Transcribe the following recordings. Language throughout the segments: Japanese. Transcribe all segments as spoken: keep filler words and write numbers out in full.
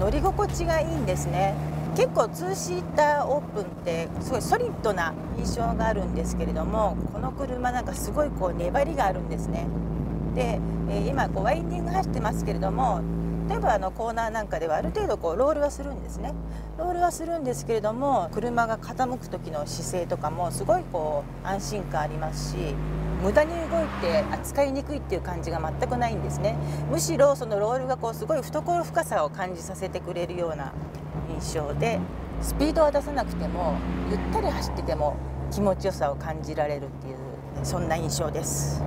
乗り心地がいいんですね。結構ツーシーターオープンってすごいソリッドな印象があるんですけれども、この車なんかすごいこう粘りがあるんですね。で、今こうワインディング走ってますけれども、例えばあのコーナーなんかではある程度こうロールはするんですね。ロールはするんですけれども、車が傾く時の姿勢とかもすごいこう安心感ありますし、無駄に動いて扱いにくいっていう感じが全くないんですね。むしろそのロールがこうすごい懐深さを感じさせてくれるような印象で、スピードは出さなくてもゆったり走ってても気持ちよさを感じられるっていう、そんな印象です。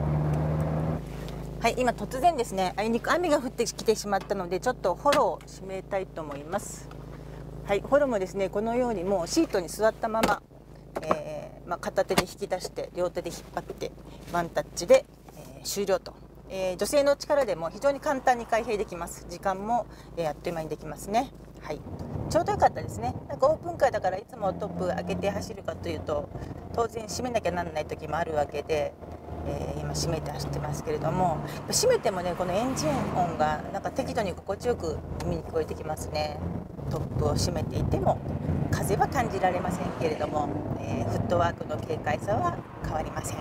はい、今突然ですね、あいにく雨が降ってきてしまったので、ちょっとホロを閉めたいと思います。はい、ホロもですね、このようにもうシートに座ったまま、えーまあ、片手で引き出して両手で引っ張ってワンタッチで、えー、終了と、えー、女性の力でも非常に簡単に開閉できます。時間も、えー、あっという間にできますね。はい、ちょうどよかったですね。なんかオープンカーだからいつもトップ開けて走るかというと、当然閉めなきゃなんない時もあるわけで、えー、今閉めて走ってますけれども、閉めてもね、このエンジン音がなんか適度に心地よく耳に聞こえてきますね。トップを閉めていても風は感じられませんけれども、えー、フットワークの軽快さは変わりません。